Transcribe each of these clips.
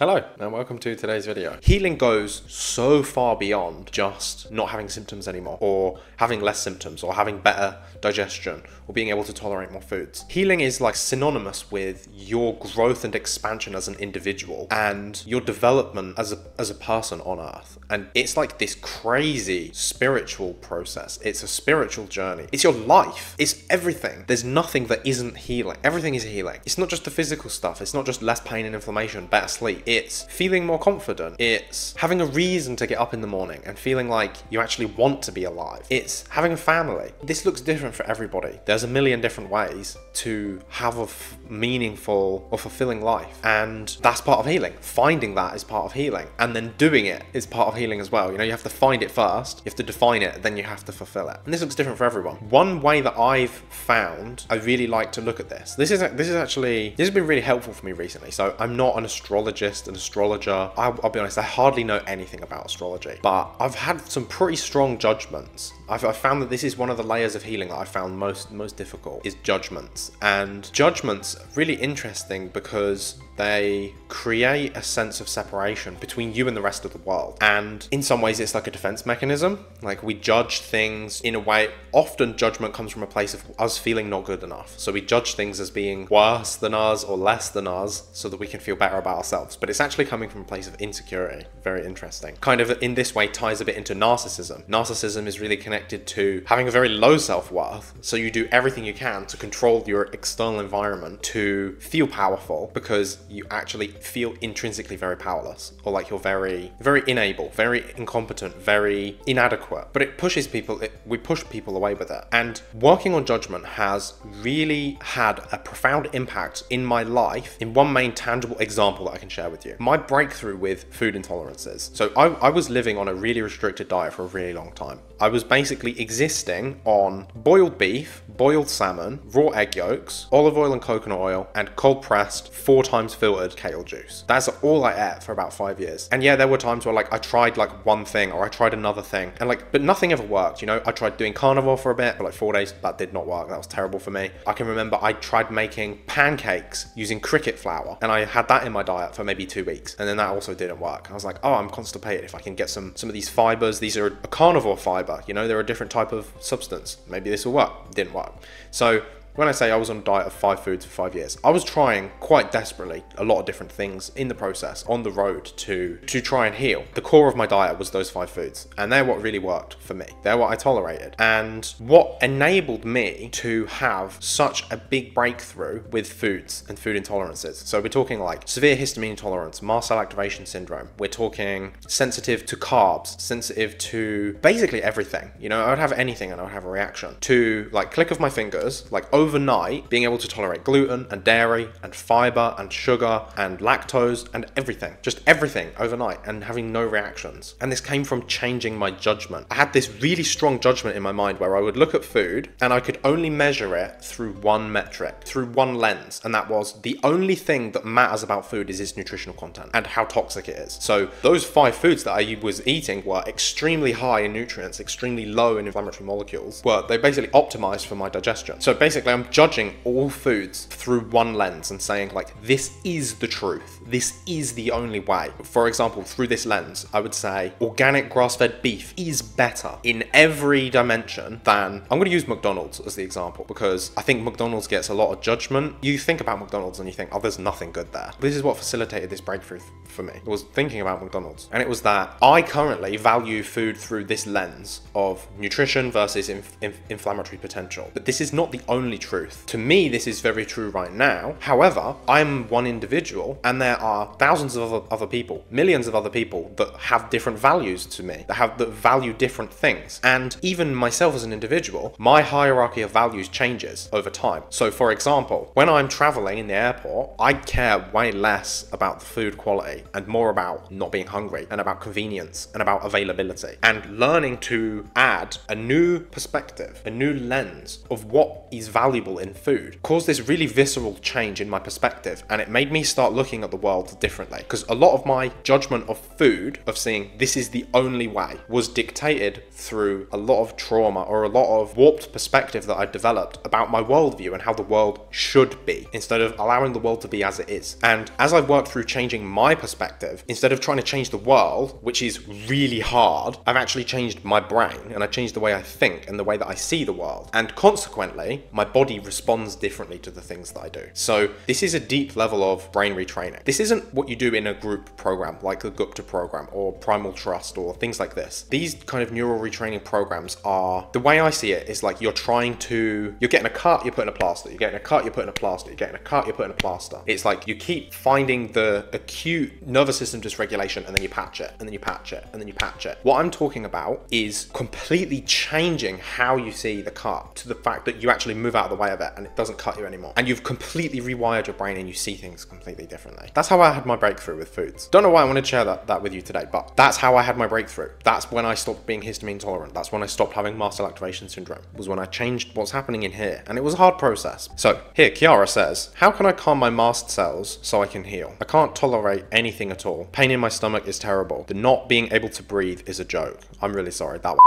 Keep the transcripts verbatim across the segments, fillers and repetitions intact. Hello and welcome to today's video. Healing goes so far beyond just not having symptoms anymore, or having less symptoms, or having better digestion, or being able to tolerate more foods. Healing is like synonymous with your growth and expansion as an individual and your development as a, as a person on earth. And it's like this crazy spiritual process. It's a spiritual journey. It's your life. It's everything. There's nothing that isn't healing. Everything is healing. It's not just the physical stuff. It's not just less pain and inflammation, better sleep. It's feeling more confident. It's having a reason to get up in the morning and feeling like you actually want to be alive. It's having a family. This looks different for everybody. There's a million different ways to have a meaningful or fulfilling life. And that's part of healing. Finding that is part of healing. And then doing it is part of healing as well. You know, you have to find it first. You have to define it. Then you have to fulfill it. And this looks different for everyone. One way that I've found I really like to look at this. This is, this is actually, this has been really helpful for me recently. So I'm not an astrologist. An astrologer. I'll, I'll be honest, I hardly know anything about astrology, but I've had some pretty strong judgments. I've, I've found that this is one of the layers of healing that I found most most difficult is judgments. And judgments are really interesting because they create a sense of separation between you and the rest of the world. And in some ways it's like a defense mechanism. Like we judge things in a way, often judgment comes from a place of us feeling not good enough. So we judge things as being worse than us or less than us so that we can feel better about ourselves. But it's actually coming from a place of insecurity. Very interesting. Kind of in this way ties a bit into narcissism. Narcissism is really connected to having a very low self-worth. So you do everything you can to control your external environment to feel powerful because you actually feel intrinsically very powerless, or like you're very, very unable, very incompetent, very inadequate. But it pushes people, it, we push people away with it. And working on judgment has really had a profound impact in my life in one main tangible example that I can share with you. My breakthrough with food intolerances. So I, I was living on a really restricted diet for a really long time. I was basically existing on boiled beef, boiled salmon, raw egg yolks, olive oil and coconut oil, and cold pressed four times filtered kale juice. That's all I ate for about five years. And yeah, there were times where like I tried like one thing or I tried another thing and like, but nothing ever worked. You know, I tried doing carnivore for a bit for like four days. That did not work. That was terrible for me. I can remember I tried making pancakes using cricket flour and I had that in my diet for maybe two weeks. And then that also didn't work. I was like, oh, I'm constipated. If I can get some, some of these fibers, these are a carnivore fiber, you know, they're a different type of substance. Maybe this will work. Didn't work. So when I say I was on a diet of five foods for five years, I was trying quite desperately a lot of different things in the process on the road to, to try and heal. The core of my diet was those five foods, and they're what really worked for me. They're what I tolerated. And what enabled me to have such a big breakthrough with foods and food intolerances. So we're talking like severe histamine intolerance, mast cell activation syndrome. We're talking sensitive to carbs, sensitive to basically everything. You know, I would have anything and I would have a reaction to like click of my fingers, like over overnight, being able to tolerate gluten and dairy and fiber and sugar and lactose and everything, just everything overnight and having no reactions. And this came from changing my judgment. I had this really strong judgment in my mind where I would look at food and I could only measure it through one metric, through one lens. And that was the only thing that matters about food is its nutritional content and how toxic it is. So those five foods that I was eating were extremely high in nutrients, extremely low in inflammatory molecules, were they basically optimized for my digestion. So basically, I'm judging all foods through one lens and saying like, this is the truth. This is the only way. For example, through this lens, I would say organic grass-fed beef is better in every dimension than, I'm gonna use McDonald's as the example because I think McDonald's gets a lot of judgment. You think about McDonald's and you think, oh, there's nothing good there. This is what facilitated this breakthrough for me. I was thinking about McDonald's and it was that I currently value food through this lens of nutrition versus inf inf inflammatory potential. But this is not the only truth. Truth. To me, this is very true right now. However, I'm one individual and there are thousands of other, other people, millions of other people that have different values to me, that have that value different things. And even myself as an individual, my hierarchy of values changes over time. So for example, when I'm traveling in the airport, I care way less about the food quality and more about not being hungry and about convenience and about availability. And learning to add a new perspective, a new lens of what is valuable valuable in food caused this really visceral change in my perspective, and it made me start looking at the world differently, because a lot of my judgment of food, of seeing this is the only way, was dictated through a lot of trauma or a lot of warped perspective that I developed about my worldview and how the world should be, instead of allowing the world to be as it is. And as I've worked through changing my perspective, instead of trying to change the world, which is really hard, I've actually changed my brain, and I changed the way I think and the way that I see the world. And consequently, my body responds differently to the things that I do. So this is a deep level of brain retraining. This isn't what you do in a group program like the Gupta program or primal trust or things like this. These kind of neural retraining programs are, the way I see it is like you're trying to, you're getting a cut, you're putting a plaster, you're getting a cut, you're putting a plaster, you're getting a cut, you're putting a plaster. It's like you keep finding the acute nervous system dysregulation and then you patch it, and then you patch it, and then you patch it. What I'm talking about is completely changing how you see the cut to the fact that you actually move out of the way of it and it doesn't cut you anymore. And you've completely rewired your brain and you see things completely differently. That's how I had my breakthrough with foods. Don't know why I wanted to share that, that with you today, but that's how I had my breakthrough. That's when I stopped being histamine tolerant. That's when I stopped having mast cell activation syndrome, was when I changed what's happening in here. And it was a hard process. So here, Kiara says, how can I calm my mast cells so I can heal? I can't tolerate anything at all. Pain in my stomach is terrible. The not being able to breathe is a joke. I'm really sorry. That was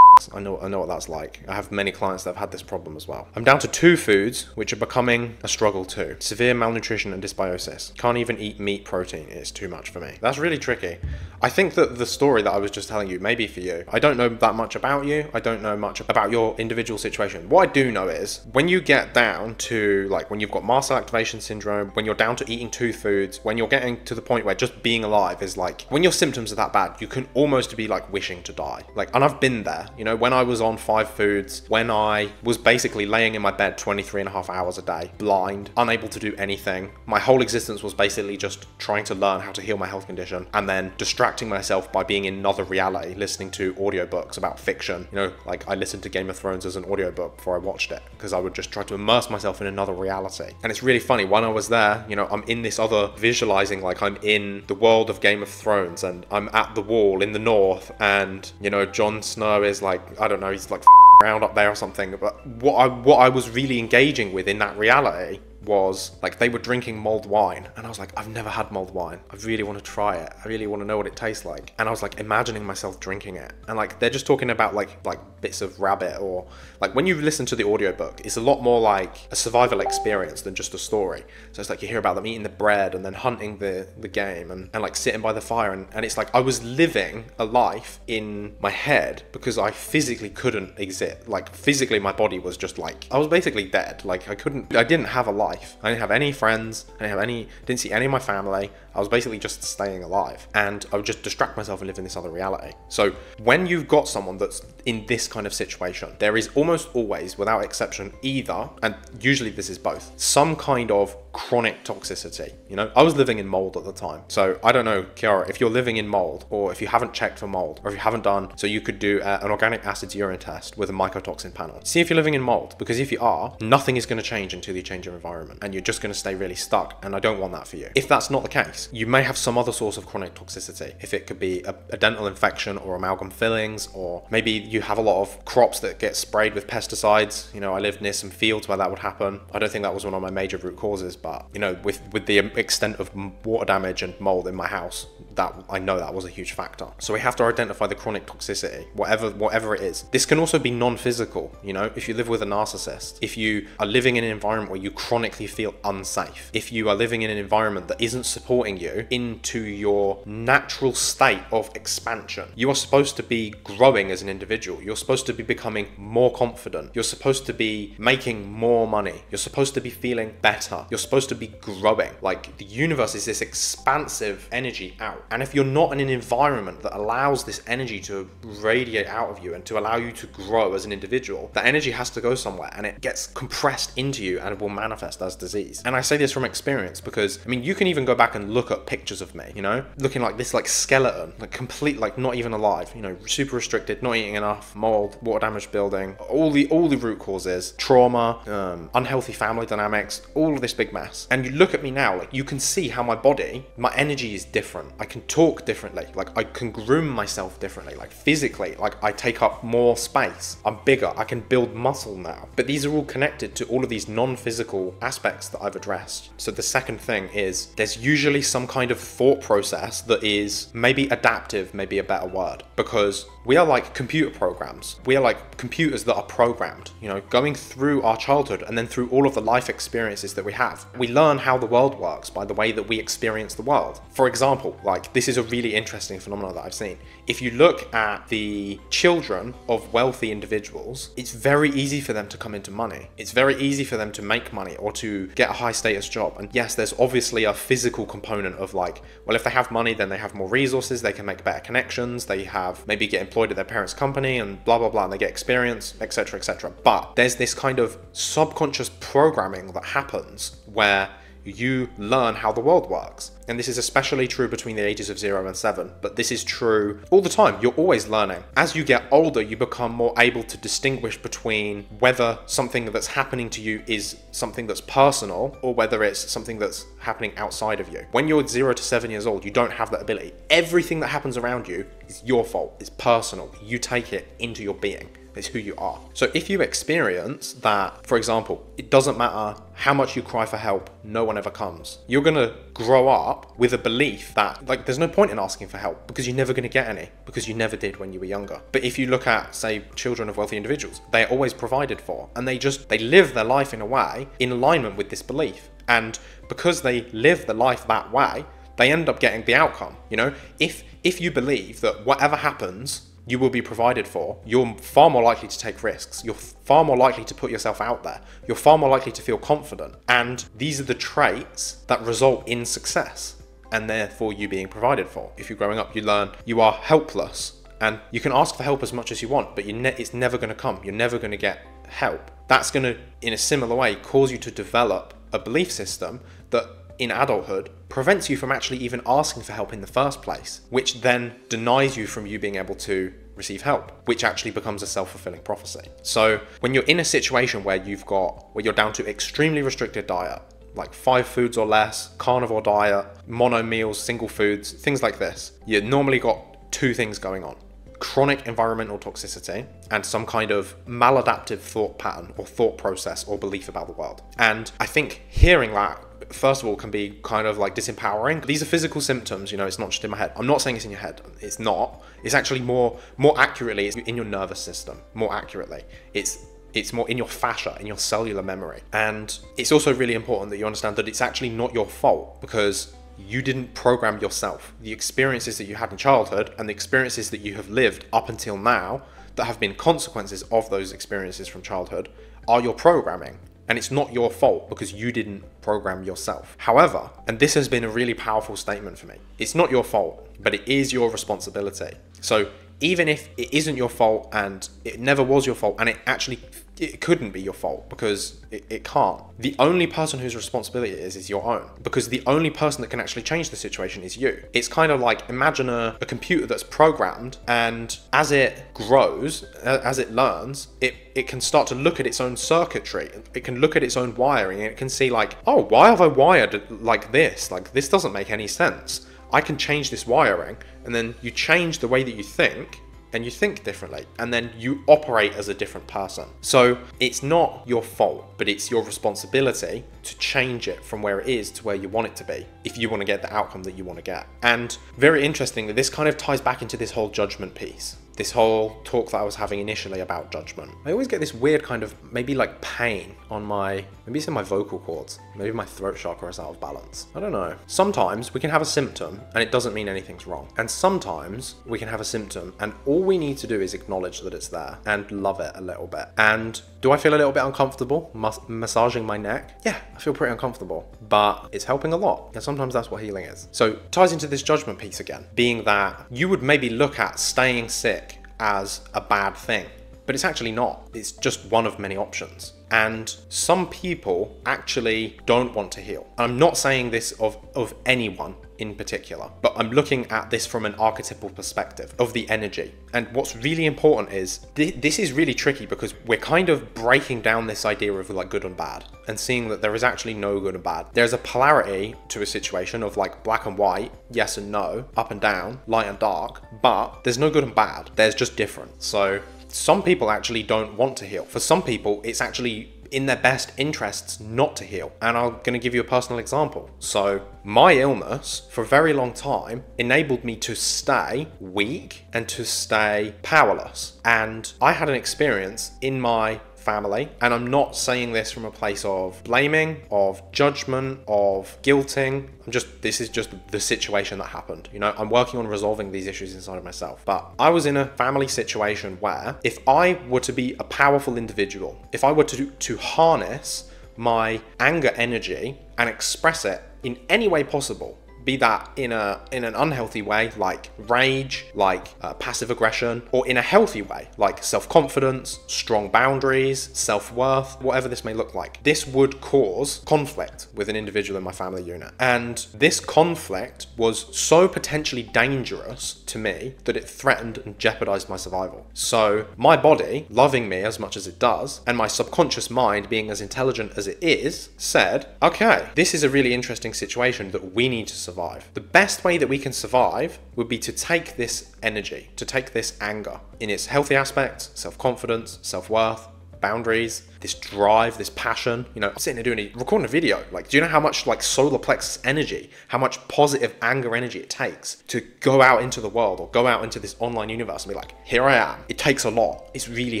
I know, I know what that's like. I have many clients that have had this problem as well. I'm down to two foods, which are becoming a struggle too. Severe malnutrition and dysbiosis. Can't even eat meat protein. It's too much for me. That's really tricky. I think that the story that I was just telling you may be for you. I don't know that much about you. I don't know much about your individual situation. What I do know is when you get down to, like, when you've got mast cell activation syndrome, when you're down to eating two foods, when you're getting to the point where just being alive is like, when your symptoms are that bad, you can almost be like wishing to die. Like, and I've been there, you know. You know, when I was on five foods, when I was basically laying in my bed twenty-three and a half hours a day, blind, unable to do anything. My whole existence was basically just trying to learn how to heal my health condition and then distracting myself by being in another reality, listening to audiobooks about fiction. You know, like I listened to Game of Thrones as an audiobook before I watched it because I would just try to immerse myself in another reality. And it's really funny, when I was there, you know, I'm in this other visualizing, like I'm in the world of Game of Thrones and I'm at the wall in the north and, you know, Jon Snow is like, I don't know, he's like f***ing around up there or something, but what I, what I was really engaging with in that reality was like they were drinking mulled wine and I was like, I've never had mulled wine. I really want to try it. I really want to know what it tastes like. And I was like imagining myself drinking it. And like they're just talking about like like bits of rabbit, or like when you listen to the audiobook, it's a lot more like a survival experience than just a story. So it's like you hear about them eating the bread and then hunting the, the game and, and like sitting by the fire and, and it's like I was living a life in my head because I physically couldn't exist. Like physically my body was just like, I was basically dead. Like I couldn't, I didn't have a life. I didn't have any friends, I didn't have any, didn't see any of my family. I was basically just staying alive and I would just distract myself and live in this other reality. So when you've got someone that's in this kind of situation, there is almost always, without exception, either, and usually this is both, some kind of chronic toxicity. You know, I was living in mold at the time. So I don't know, Kiara, if you're living in mold or if you haven't checked for mold or if you haven't done, so you could do uh, an organic acids urine test with a mycotoxin panel. See if you're living in mold, because if you are, nothing is going to change until you change your environment. And you're just going to stay really stuck, and I don't want that for you. If that's not the case, you may have some other source of chronic toxicity. If it could be a, a dental infection or amalgam fillings, or maybe you have a lot of crops that get sprayed with pesticides. You know, I lived near some fields where that would happen. I don't think that was one of my major root causes, but you know, with with the extent of water damage and mold in my house, that I know that was a huge factor. So we have to identify the chronic toxicity, whatever whatever it is. This can also be non-physical. You know, if you live with a narcissist, if you are living in an environment where you chronically feel unsafe, if you are living in an environment that isn't supporting you into your natural state of expansion. You are supposed to be growing as an individual. You're supposed to be becoming more confident. You're supposed to be making more money. You're supposed to be feeling better. You're supposed to be growing. Like the universe is this expansive energy out. And if you're not in an environment that allows this energy to radiate out of you and to allow you to grow as an individual, that energy has to go somewhere and it gets compressed into you and it will manifest as disease. And I say this from experience because, I mean, you can even go back and look at pictures of me, you know, looking like this, like skeleton, like complete, like not even alive, you know, super restricted, not eating enough, mold, water damage building, all the, all the root causes, trauma, um, unhealthy family dynamics, all of this big mess. And you look at me now, like you can see how my body, my energy is different. I can can talk differently, like I can groom myself differently, like physically, like I take up more space, I'm bigger, I can build muscle now. But these are all connected to all of these non-physical aspects that I've addressed. So the second thing is there's usually some kind of thought process that is maybe adaptive, maybe a better word, because we are like computer programs. We are like computers that are programmed, you know, going through our childhood and then through all of the life experiences that we have. We learn how the world works by the way that we experience the world. For example, like this is a really interesting phenomenon that I've seen. If you look at the children of wealthy individuals, it's very easy for them to come into money. It's very easy for them to make money or to get a high status job. And yes, there's obviously a physical component of like, well, if they have money, then they have more resources, they can make better connections, they have maybe get employed at their parents' company and blah, blah, blah, and they get experience, et cetera, et cetera. But there's this kind of subconscious programming that happens where you learn how the world works. And this is especially true between the ages of zero and seven, but this is true all the time. You're always learning. As you get older, you become more able to distinguish between whether something that's happening to you is something that's personal or whether it's something that's happening outside of you. When you're zero to seven years old, you don't have that ability. Everything that happens around you is your fault. It's personal. You take it into your being. It's who you are. So if you experience that, for example, it doesn't matter how much you cry for help, no one ever comes. You're gonna grow up with a belief that like there's no point in asking for help because you're never gonna get any, because you never did when you were younger. But if you look at, say, children of wealthy individuals, they're always provided for and they just, they live their life in a way in alignment with this belief. And because they live the life that way, they end up getting the outcome. You know, if, if you believe that whatever happens, you will be provided for, you're far more likely to take risks, you're far more likely to put yourself out there, you're far more likely to feel confident. And these are the traits that result in success and therefore you being provided for. If you're growing up, you learn you are helpless and you can ask for help as much as you want, but you ne it's never gonna come, you're never gonna get help. That's gonna, in a similar way, cause you to develop a belief system that in adulthood prevents you from actually even asking for help in the first place, which then denies you from you being able to receive help, which actually becomes a self-fulfilling prophecy. So when you're in a situation where you've got, where you're down to extremely restricted diet, like five foods or less, carnivore diet, mono meals, single foods, things like this, you've normally got two things going on. Chronic environmental toxicity and some kind of maladaptive thought pattern or thought process or belief about the world. And I think hearing that, first of all, can be kind of like disempowering. These are physical symptoms, you know, it's not just in my head. I'm not saying it's in your head, it's not. It's actually more, more accurately, it's in your nervous system, more accurately. It's, it's more in your fascia, in your cellular memory. And it's also really important that you understand that it's actually not your fault because you didn't program yourself. The experiences that you had in childhood and the experiences that you have lived up until now that have been consequences of those experiences from childhood are your programming. And it's not your fault because you didn't program yourself. However, and this has been a really powerful statement for me, it's not your fault, but it is your responsibility. So even if it isn't your fault and it never was your fault and it actually, it couldn't be your fault because it, it can't. The only person whose responsibility it is is your own, because the only person that can actually change the situation is you. It's kind of like, imagine a, a computer that's programmed, and as it grows, as it learns, it, it can start to look at its own circuitry. It can look at its own wiring and it can see like, oh, why have I wired like this? Like this doesn't make any sense. I can change this wiring. And then you change the way that you think and you think differently, and then you operate as a different person. So it's not your fault, but it's your responsibility to change it from where it is to where you want it to be if you want to get the outcome that you want to get. And very interestingly, this kind of ties back into this whole judgment piece, this whole talk that I was having initially about judgment. I always get this weird kind of maybe like pain on my, maybe it's in my vocal cords, maybe my throat chakra is out of balance. I don't know. Sometimes we can have a symptom and it doesn't mean anything's wrong. And sometimes we can have a symptom and all we need to do is acknowledge that it's there and love it a little bit. And do I feel a little bit uncomfortable mas- massaging my neck? Yeah, I feel pretty uncomfortable, but it's helping a lot. And sometimes that's what healing is. So it ties into this judgment piece again, being that you would maybe look at staying sick as a bad thing, but it's actually not. It's just one of many options. And some people actually don't want to heal. I'm not saying this of, of anyone, in particular. But I'm looking at this from an archetypal perspective of the energy. And what's really important is, th this is really tricky because we're kind of breaking down this idea of like good and bad and seeing that there is actually no good and bad. There's a polarity to a situation of like black and white, yes and no, up and down, light and dark, but there's no good and bad. There's just different. So some people actually don't want to heal. For some people, it's actually in their best interests not to heal. And I'm gonna give you a personal example. So my illness for a very long time enabled me to stay weak and to stay powerless. And I had an experience in my family, and I'm not saying this from a place of blaming, of judgment, of guilting. I'm just, this is just the situation that happened. You know, I'm working on resolving these issues inside of myself. But I was in a family situation where if I were to be a powerful individual, if I were to, to harness my anger energy and express it in any way possible, be that in a in an unhealthy way, like rage, like uh, passive aggression, or in a healthy way, like self-confidence, strong boundaries, self-worth, whatever this may look like. This would cause conflict with an individual in my family unit. And this conflict was so potentially dangerous to me that it threatened and jeopardized my survival. So my body, loving me as much as it does, and my subconscious mind, being as intelligent as it is, said, okay, this is a really interesting situation that we need to survive. Survive. The best way that we can survive would be to take this energy, to take this anger in its healthy aspects, self-confidence, self-worth, boundaries, this drive, this passion. You know, I'm sitting there doing a, recording a video. Like, do you know how much like solar plexus energy, how much positive anger energy it takes to go out into the world or go out into this online universe and be like, here I am. It takes a lot. It's really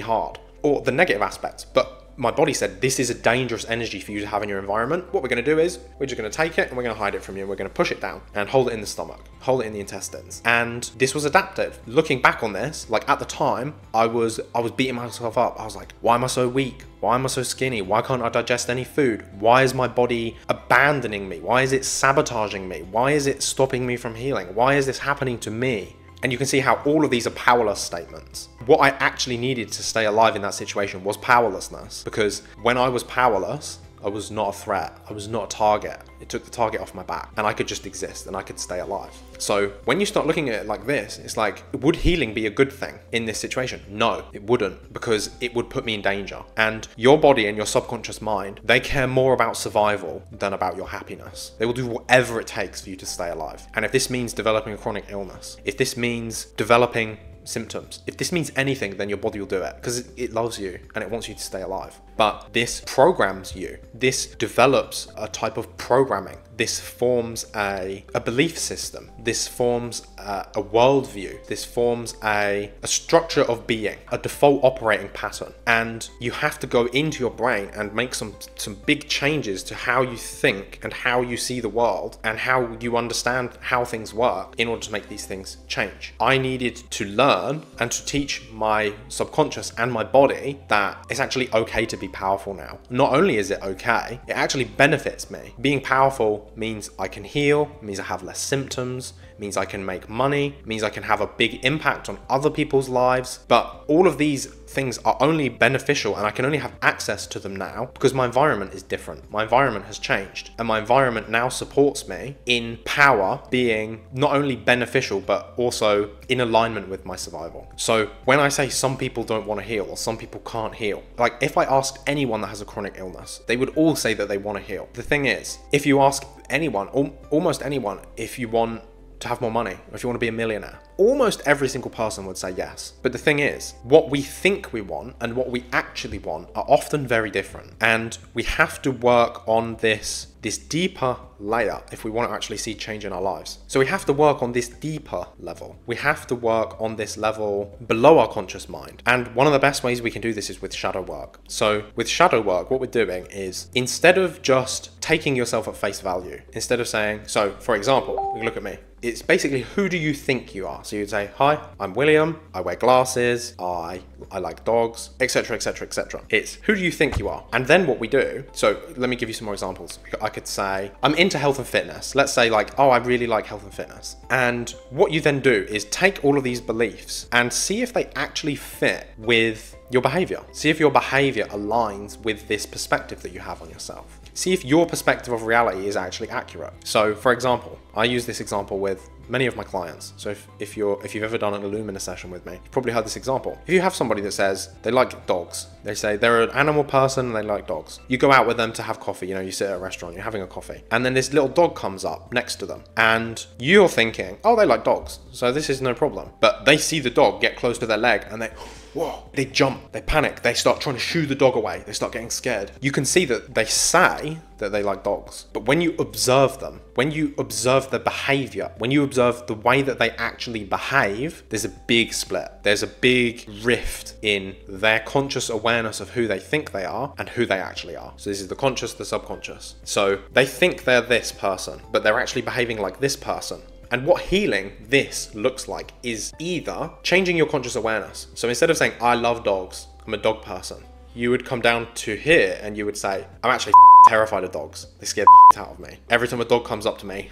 hard. Or the negative aspects. But my body said, this is a dangerous energy for you to have in your environment. What we're gonna do is, we're just gonna take it and we're gonna hide it from you and we're gonna push it down and hold it in the stomach, hold it in the intestines. And this was adaptive. Looking back on this, like at the time, I was I was beating myself up. I was like, why am I so weak? Why am I so skinny? Why can't I digest any food? Why is my body abandoning me? Why is it sabotaging me? Why is it stopping me from healing? Why is this happening to me? And you can see how all of these are powerless statements. What I actually needed to stay alive in that situation was powerlessness, because when I was powerless, I was not a threat. I was not a target. It took the target off my back and I could just exist and I could stay alive. So when you start looking at it like this, it's like, would healing be a good thing in this situation? No, it wouldn't, because it would put me in danger. And your body and your subconscious mind, they care more about survival than about your happiness. They will do whatever it takes for you to stay alive. And if this means developing a chronic illness, if this means developing symptoms, if this means anything, then your body will do it because it loves you and it wants you to stay alive. But this programs you. This develops a type of programming. This forms a, a belief system. This forms a, a worldview. This forms a, a structure of being, a default operating pattern. And you have to go into your brain and make some, some big changes to how you think and how you see the world and how you understand how things work in order to make these things change. I needed to learn and to teach my subconscious and my body that it's actually okay to be powerful now. Not only is it okay, it actually benefits me. Being powerful means I can heal, means I have less symptoms, means I can make money, means I can have a big impact on other people's lives. But all of these things are only beneficial and I can only have access to them now because my environment is different. My environment has changed and my environment now supports me in power being not only beneficial but also in alignment with my survival. So when I say some people don't want to heal or some people can't heal, like if I asked anyone that has a chronic illness, they would all say that they want to heal. The thing is, if you ask anyone, al- almost anyone, if you want to have more money, or if you want to be a millionaire, almost every single person would say yes. But the thing is, what we think we want and what we actually want are often very different. And we have to work on this, this deeper layer if we want to actually see change in our lives. So we have to work on this deeper level. We have to work on this level below our conscious mind. And one of the best ways we can do this is with shadow work. So with shadow work, what we're doing is, instead of just taking yourself at face value, instead of saying, so for example, we look at me. It's basically, who do you think you are? So you'd say, hi, I'm William. I wear glasses. I I like dogs, et cetera, et cetera, et cetera. It's who do you think you are? And then what we do, so let me give you some more examples. I could say, I'm into health and fitness. Let's say like, oh, I really like health and fitness. And what you then do is take all of these beliefs and see if they actually fit with your behavior. See if your behavior aligns with this perspective that you have on yourself. see if your perspective of reality is actually accurate. So for example, I use this example with many of my clients. So if, if, you're, if you've ever done an Illumina session with me, you've probably heard this example. If you have somebody that says they like dogs, they say they're an animal person and they like dogs. You go out with them to have coffee, you know, you sit at a restaurant, you're having a coffee, and then this little dog comes up next to them and you're thinking, oh, they like dogs, so this is no problem. But they see the dog get close to their leg and they, whoa, they jump, they panic, they start trying to shoo the dog away, they start getting scared. You can see that they say that they like dogs, but when you observe them, when you observe their behavior, when you observe Observe the way that they actually behave, there's a big split. There's a big rift in their conscious awareness of who they think they are and who they actually are. So this is the conscious, the subconscious. So they think they're this person, but they're actually behaving like this person. And what healing this looks like is either changing your conscious awareness. So instead of saying, I love dogs, I'm a dog person, you would come down to here and you would say, I'm actually terrified of dogs. They scare the shit out of me. Every time a dog comes up to me,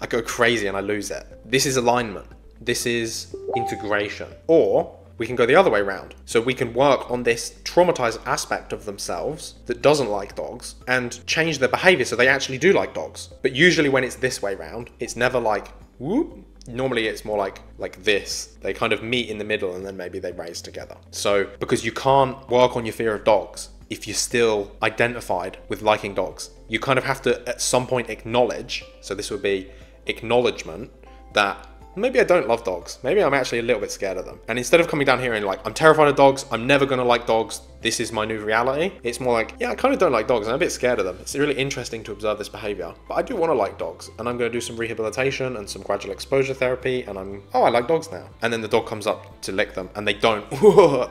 I go crazy and I lose it. This is alignment. This is integration. Or we can go the other way around. So we can work on this traumatized aspect of themselves that doesn't like dogs and change their behavior so they actually do like dogs. But usually when it's this way around, it's never like, whoop. Normally it's more like like this. They kind of meet in the middle and then maybe they raise together. So because you can't work on your fear of dogs if you're still identified with liking dogs, you kind of have to at some point acknowledge, so this would be acknowledgement, that maybe I don't love dogs. Maybe I'm actually a little bit scared of them. And instead of coming down here and like, I'm terrified of dogs, I'm never gonna like dogs, this is my new reality, it's more like, yeah, I kind of don't like dogs and I'm a bit scared of them. It's really interesting to observe this behavior, but I do want to like dogs and I'm gonna do some rehabilitation and some gradual exposure therapy and I'm, oh, I like dogs now. And then the dog comes up to lick them and they don't,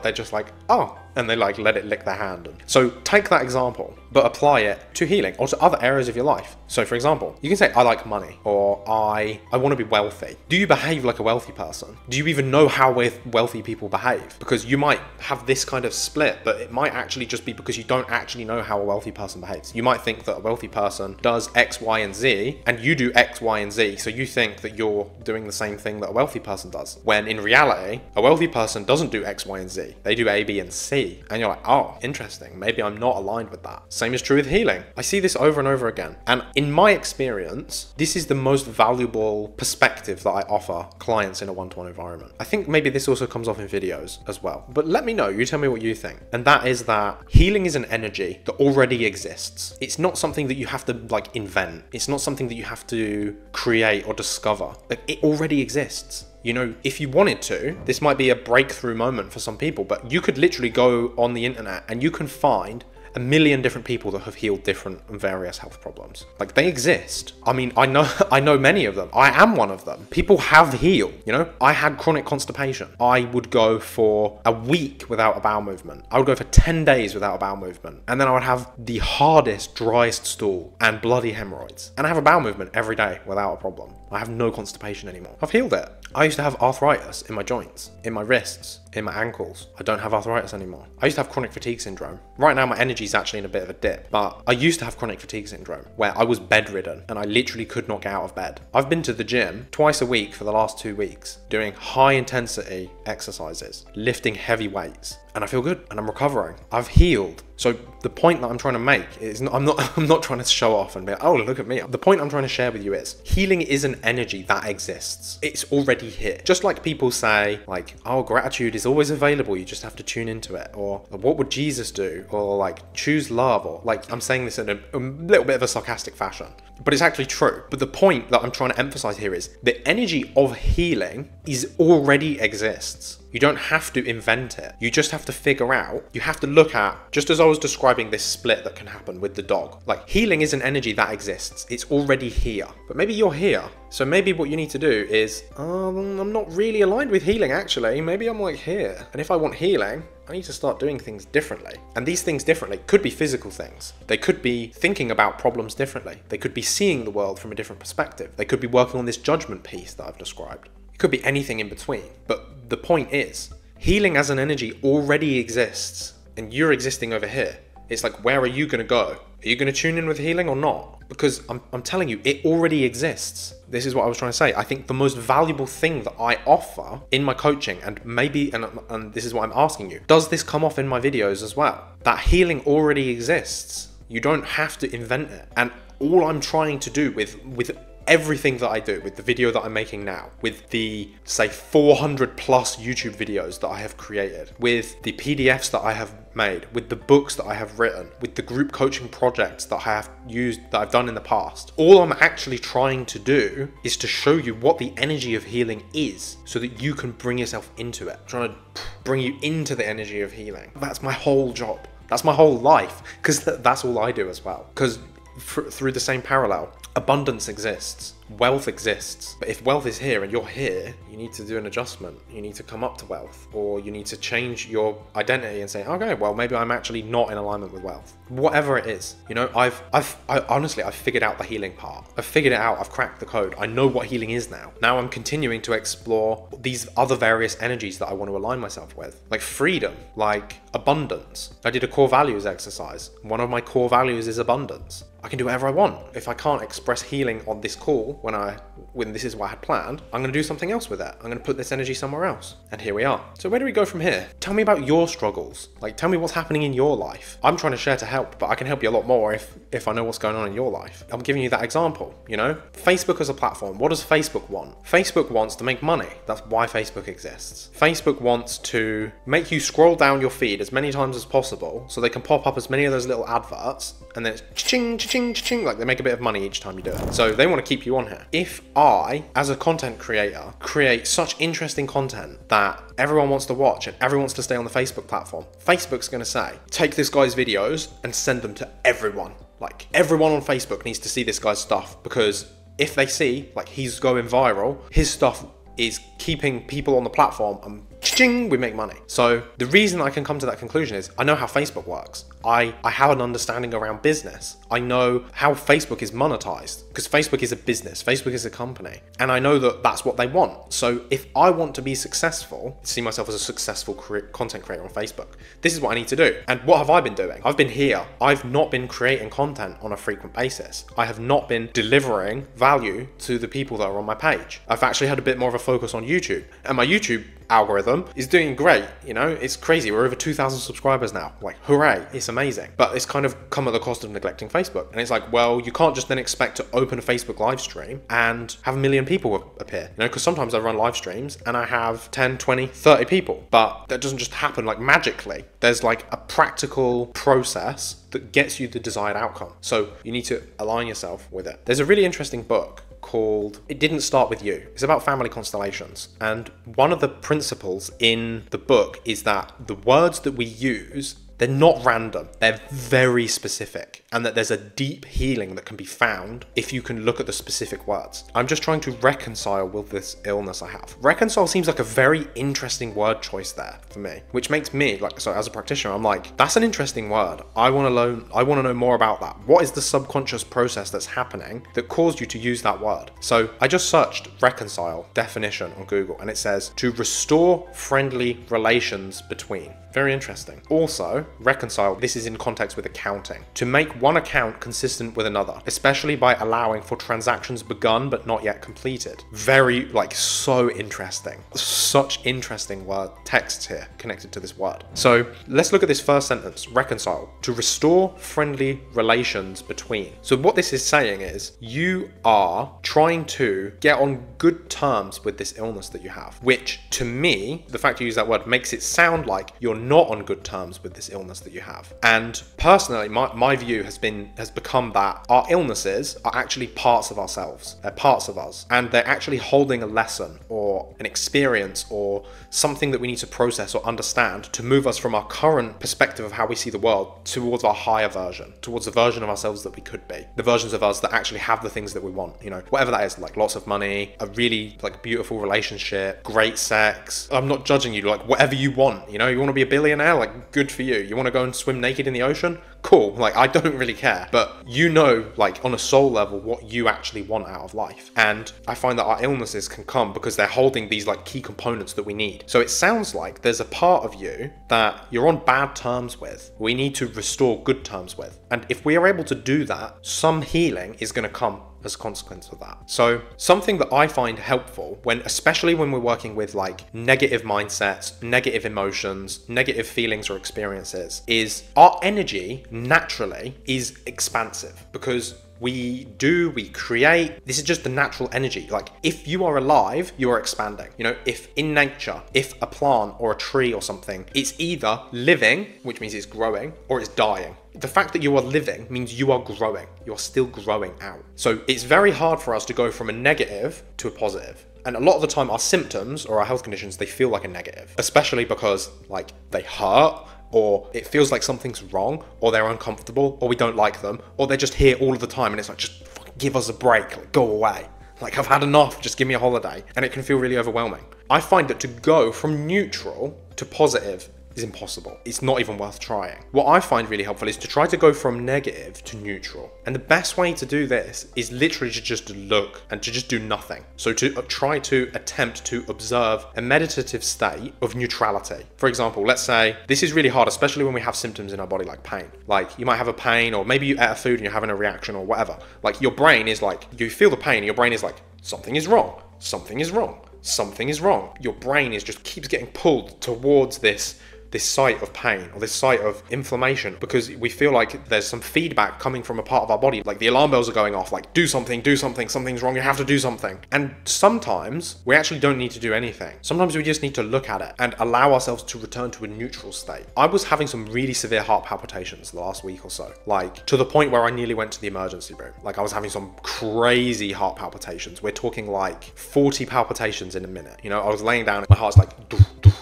they're just like, oh, and they like let it lick their hand. So take that example, but apply it to healing or to other areas of your life. So for example, you can say, I like money, or I, I want to be wealthy. Do you behave like a wealthy person? Do you even know how wealthy people behave? Because you might have this kind of split, but it might actually just be because you don't actually know how a wealthy person behaves. You might think that a wealthy person does X, Y, and Z, and you do X, Y, and Z. So you think that you're doing the same thing that a wealthy person does. When in reality, a wealthy person doesn't do X, Y, and Z. They do A, B, and C. And you're like, oh, interesting. Maybe I'm not aligned with that. Same is true with healing. I see this over and over again. And in my experience, this is the most valuable perspective that I offer clients in a one-to-one environment. I think maybe this also comes off in videos as well. But let me know, you tell me what you think. And that is that healing is an energy that already exists. It's not something that you have to like invent. It's not something that you have to create or discover. Like, it already exists. You know, if you wanted to, this might be a breakthrough moment for some people, but you could literally go on the internet and you can find a million different people that have healed different and various health problems. Like, they exist. I mean, I know I know many of them. I am one of them. People have healed, you know? I had chronic constipation. I would go for a week without a bowel movement. I would go for ten days without a bowel movement. And then I would have the hardest, driest stool and bloody hemorrhoids. And I have a bowel movement every day without a problem. I have no constipation anymore. I've healed it. I used to have arthritis in my joints, in my wrists, in my ankles. I don't have arthritis anymore. I used to have chronic fatigue syndrome. Right now, my energy's actually in a bit of a dip, but I used to have chronic fatigue syndrome where I was bedridden and I literally could not get out of bed. I've been to the gym twice a week for the last two weeks, doing high intensity exercises, lifting heavy weights, and I feel good and I'm recovering. I've healed. So the point that I'm trying to make is, I'm not, I'm not trying to show off and be like, oh, look at me. The point I'm trying to share with you is healing is an energy that exists. It's already here. Just like people say like, oh, gratitude is always available. You just have to tune into it. Or what would Jesus do? Or like choose love. Or like, I'm saying this in a, a little bit of a sarcastic fashion, but it's actually true. But the point that I'm trying to emphasize here is the energy of healing is already exists. You don't have to invent it. You just have to figure out, you have to look at, just as I was describing this split that can happen with the dog, like healing is an energy that exists. It's already here, but maybe you're here. So maybe what you need to do is, um, I'm not really aligned with healing actually. Maybe I'm like here. And if I want healing, I need to start doing things differently. And these things differently could be physical things. They could be thinking about problems differently. They could be seeing the world from a different perspective. They could be working on this judgment piece that I've described. It could be anything in between. But the point is, healing as an energy already exists and you're existing over here. It's like, where are you going to go? Are you going to tune in with healing or not? Because I'm, I'm telling you, it already exists. This is what I was trying to say. I think the most valuable thing that I offer in my coaching, and maybe, and, and this is what I'm asking you, does this come off in my videos as well? That healing already exists. You don't have to invent it. And all I'm trying to do with with everything that I do, with the video that I'm making now, with the, say, four hundred plus YouTube videos that I have created, with the P D Fs that I have made, with the books that I have written, with the group coaching projects that I have used, that I've done in the past, all I'm actually trying to do is to show you what the energy of healing is so that you can bring yourself into it. I'm trying to bring you into the energy of healing. That's my whole job. That's my whole life, because th that's all I do as well. Because through the same parallel, abundance exists, wealth exists, but if wealth is here and you're here, you need to do an adjustment. You need to come up to wealth, or you need to change your identity and say, okay, well, maybe I'm actually not in alignment with wealth. Whatever it is, you know, I've, I've, I honestly, I've figured out the healing part. I've figured it out. I've cracked the code. I know what healing is now. Now I'm continuing to explore these other various energies that I want to align myself with, like freedom, like abundance. I did a core values exercise. One of my core values is abundance. I can do whatever I want. If I can't express healing on this call, when I, when this is what I had planned, I'm gonna do something else with that. I'm gonna put this energy somewhere else. And here we are. So where do we go from here? Tell me about your struggles. Like, tell me what's happening in your life. I'm trying to share to help, but I can help you a lot more if, if I know what's going on in your life. I'm giving you that example, you know? Facebook as a platform, what does Facebook want? Facebook wants to make money. That's why Facebook exists. Facebook wants to make you scroll down your feed as many times as possible so they can pop up as many of those little adverts, and then it's ching, ching, Ching, ching, like they make a bit of money each time you do it. So they want to keep you on here. If I, as a content creator, create such interesting content that everyone wants to watch and everyone wants to stay on the Facebook platform, Facebook's going to say, take this guy's videos and send them to everyone. Like, everyone on Facebook needs to see this guy's stuff, because if they see, like, he's going viral, his stuff is keeping people on the platform and ching, we make money. So the reason I can come to that conclusion is I know how Facebook works. I, I have an understanding around business. I know how Facebook is monetized, because Facebook is a business. Facebook is a company. And I know that that's what they want. So if I want to be successful, see myself as a successful career, content creator on Facebook, this is what I need to do. And what have I been doing? I've been here. I've not been creating content on a frequent basis. I have not been delivering value to the people that are on my page. I've actually had a bit more of a focus on YouTube, and my YouTube algorithm is doing great. You know, it's crazy. We're over two thousand subscribers now. Like, hooray, it's amazing. But it's kind of come at the cost of neglecting Facebook. And it's like, well, you can't just then expect to open a Facebook live stream and have a million people appear, you know, because sometimes I run live streams and I have ten, twenty, thirty people, but that doesn't just happen like magically. There's like a practical process that gets you the desired outcome. So you need to align yourself with it. There's a really interesting book called It Didn't Start With You. It's about family constellations. And one of the principles in the book is that the words that we use, they're not random, they're very specific, and that there's a deep healing that can be found if you can look at the specific words. I'm just trying to reconcile with this illness I have. Reconcile seems like a very interesting word choice there for me, which makes me, like, so as a practitioner, I'm like, that's an interesting word. I want to learn, I want to know more about that. What is the subconscious process that's happening that caused you to use that word? So I just searched reconcile definition on Google, and it says to restore friendly relations between. Very interesting. Also, reconcile, this is in context with accounting. To make one account consistent with another, especially by allowing for transactions begun but not yet completed. Very, like, so interesting. Such interesting word texts here connected to this word. So let's look at this first sentence, reconcile. To restore friendly relations between. So what this is saying is you are trying to get on good terms with this illness that you have, which to me, the fact you use that word makes it sound like you're not on good terms with this illness that you have. And personally, my, my view has been has become that our illnesses are actually parts of ourselves. They're parts of us, and they're actually holding a lesson or an experience or something that we need to process or understand to move us from our current perspective of how we see the world towards our higher version, towards the version of ourselves that we could be, the versions of us that actually have the things that we want, you know, whatever that is, like lots of money, a really like beautiful relationship, great sex. I'm not judging you, like whatever you want, you know, you want to be a billionaire, like good for you. You want to go and swim naked in the ocean? Cool. Like, I don't really care. But you know, like on a soul level, what you actually want out of life. And I find that our illnesses can come because they're holding these like key components that we need. So it sounds like there's a part of you that you're on bad terms with. We need to restore good terms with. And if we are able to do that, some healing is going to come as a consequence of that. So something that I find helpful, when especially when we're working with like negative mindsets, negative emotions, negative feelings or experiences, is our energy naturally is expansive, because we do, we create. This is just the natural energy. Like if you are alive, you are expanding. You know, if in nature, if a plant or a tree or something, it's either living, which means it's growing, or it's dying. The fact that you are living means you are growing. You're still growing out. So it's very hard for us to go from a negative to a positive. And a lot of the time our symptoms or our health conditions, they feel like a negative, especially because like they hurt, or it feels like something's wrong, or they're uncomfortable, or we don't like them, or they're just here all of the time and it's like, just give us a break, like, go away. Like I've had enough, just give me a holiday. And it can feel really overwhelming. I find that to go from neutral to positive is impossible. It's not even worth trying. What I find really helpful is to try to go from negative to neutral. And the best way to do this is literally to just look and to just do nothing. So to try to attempt to observe a meditative state of neutrality. For example, let's say this is really hard, especially when we have symptoms in our body like pain. Like you might have a pain, or maybe you ate a food and you're having a reaction or whatever. Like your brain is like, you feel the pain and your brain is like, something is wrong, something is wrong, something is wrong. Your brain is just keeps getting pulled towards this this site of pain or this site of inflammation, because we feel like there's some feedback coming from a part of our body. Like the alarm bells are going off, like do something, do something, something's wrong, you have to do something. And sometimes we actually don't need to do anything. Sometimes we just need to look at it and allow ourselves to return to a neutral state. I was having some really severe heart palpitations the last week or so, like to the point where I nearly went to the emergency room. Like I was having some crazy heart palpitations. We're talking like forty palpitations in a minute. You know, I was laying down and my heart's like, doof, doof.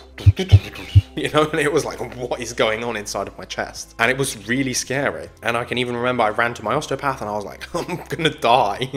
You know, and it was like, what is going on inside of my chest? And it was really scary. And I can even remember I ran to my osteopath and I was like, I'm gonna die.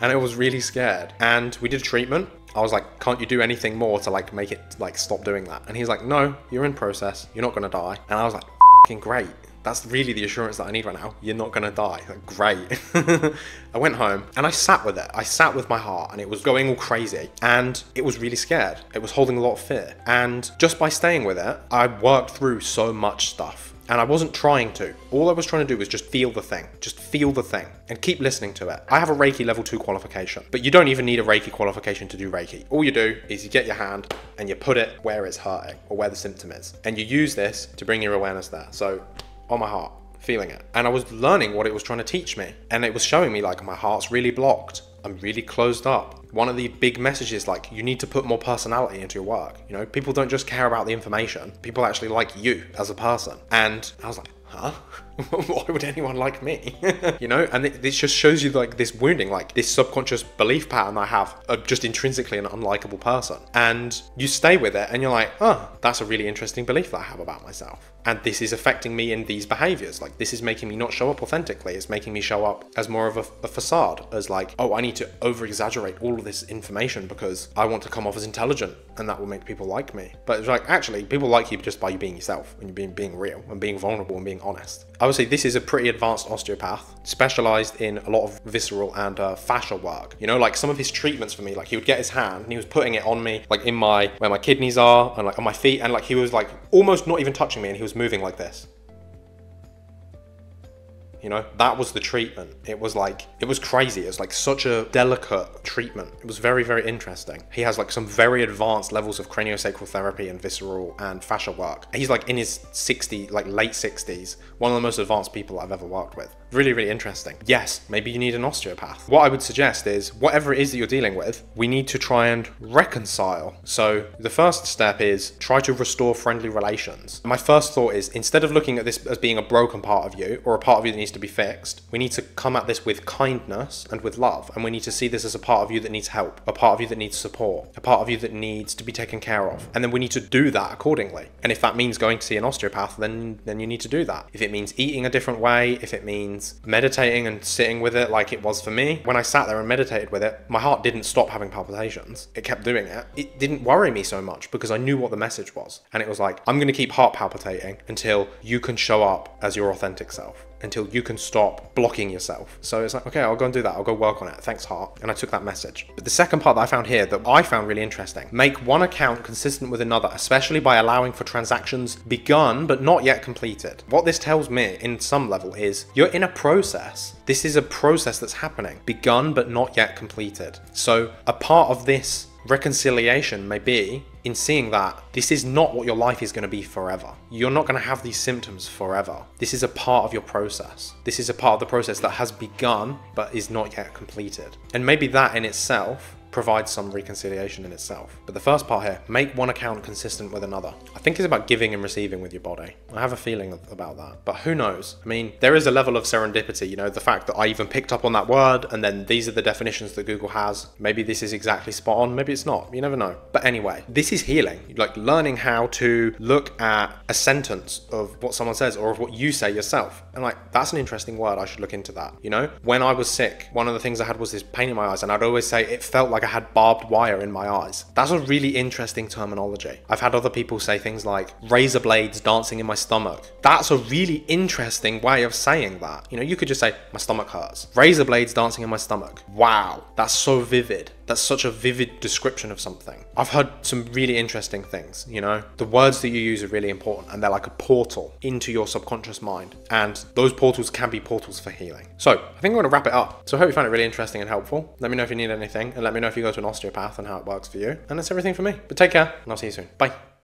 And I was really scared. And we did a treatment. I was like, can't you do anything more to like make it like stop doing that? And he's like, no, you're in process. You're not gonna die. And I was like, fucking great. That's really the assurance that I need right now. You're not gonna die. Like, great. I went home and I sat with it. I sat with my heart and it was going all crazy and it was really scared. It was holding a lot of fear. And just by staying with it, I worked through so much stuff. And I wasn't trying to. All I was trying to do was just feel the thing. Just feel the thing and keep listening to it. I have a Reiki level two qualification, but you don't even need a Reiki qualification to do Reiki. All you do is you get your hand and you put it where it's hurting or where the symptom is. And you use this to bring your awareness there. So, on my heart, feeling it. And I was learning what it was trying to teach me. And it was showing me like, my heart's really blocked. I'm really closed up. One of the big messages, like you need to put more personality into your work. You know, people don't just care about the information. People actually like you as a person. And I was like, huh? Why would anyone like me? You know, and it, it just shows you like this wounding, like this subconscious belief pattern I have of just intrinsically an unlikable person. And you stay with it and you're like, oh, that's a really interesting belief that I have about myself. And this is affecting me in these behaviors. Like this is making me not show up authentically. It's making me show up as more of a, a facade, as like, oh, I need to over exaggerate all of this information because I want to come off as intelligent and that will make people like me. But it's like, actually people like you just by you being yourself and you being, being real and being vulnerable and being honest. I would say this is a pretty advanced osteopath, specialized in a lot of visceral and uh, fascial work. You know, like some of his treatments for me, like he would get his hand and he was putting it on me, like in my, where my kidneys are and like on my feet. And like, he was like almost not even touching me and he was moving like this. You know, that was the treatment. It was like, it was crazy. It was like such a delicate treatment. It was very, very interesting. He has like some very advanced levels of craniosacral therapy and visceral and fascia work. He's like in his sixties, like late sixties, one of the most advanced people I've ever worked with. Really, really interesting. Yes, maybe you need an osteopath. What I would suggest is whatever it is that you're dealing with, we need to try and reconcile. So the first step is try to restore friendly relations. My first thought is, instead of looking at this as being a broken part of you or a part of you that needs to be fixed, we need to come at this with kindness and with love, and we need to see this as a part of you that needs help, a part of you that needs support, a part of you that needs to be taken care of, and then we need to do that accordingly. And if that means going to see an osteopath, then then you need to do that. If it means eating a different way, if it means meditating and sitting with it, like it was for me when I sat there and meditated with it, my heart didn't stop having palpitations. It kept doing it. It didn't worry me so much because I knew what the message was, and it was like, I'm going to keep heart palpitating until you can show up as your authentic self. until you can stop blocking yourself. So it's like, okay, I'll go and do that. I'll go work on it. Thanks, heart. And I took that message. But the second part that I found here that I found really interesting, make one account consistent with another, especially by allowing for transactions begun but not yet completed. What this tells me in some level is you're in a process. This is a process that's happening, begun but not yet completed. So a part of this reconciliation may be in seeing that this is not what your life is going to be forever. You're not going to have these symptoms forever. This is a part of your process. This is a part of the process that has begun but is not yet completed. And maybe that in itself provides some reconciliation in itself. But the first part here, make one account consistent with another. I think it's about giving and receiving with your body. I have a feeling about that, but who knows? I mean, there is a level of serendipity, you know, the fact that I even picked up on that word and then these are the definitions that Google has. Maybe this is exactly spot on, maybe it's not, you never know. But anyway, this is healing, like learning how to look at a sentence of what someone says or of what you say yourself. And like, that's an interesting word, I should look into that. You know, when I was sick, one of the things I had was this pain in my eyes and I'd always say it felt like I had barbed wire in my eyes. That's a really interesting terminology. I've had other people say things like razor blades dancing in my stomach. That's a really interesting way of saying that. You know, you could just say my stomach hurts. Razor blades dancing in my stomach. Wow, that's so vivid. That's such a vivid description of something. I've heard some really interesting things, you know? The words that you use are really important and they're like a portal into your subconscious mind. And those portals can be portals for healing. So I think I'm gonna wrap it up. So I hope you found it really interesting and helpful. Let me know if you need anything and let me know if you go to an osteopath and how it works for you. And that's everything for me. But take care and I'll see you soon. Bye.